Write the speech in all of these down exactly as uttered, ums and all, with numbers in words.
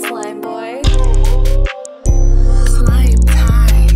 slime boy. Slime time.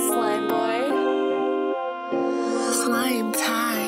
Slime boy. Slime time.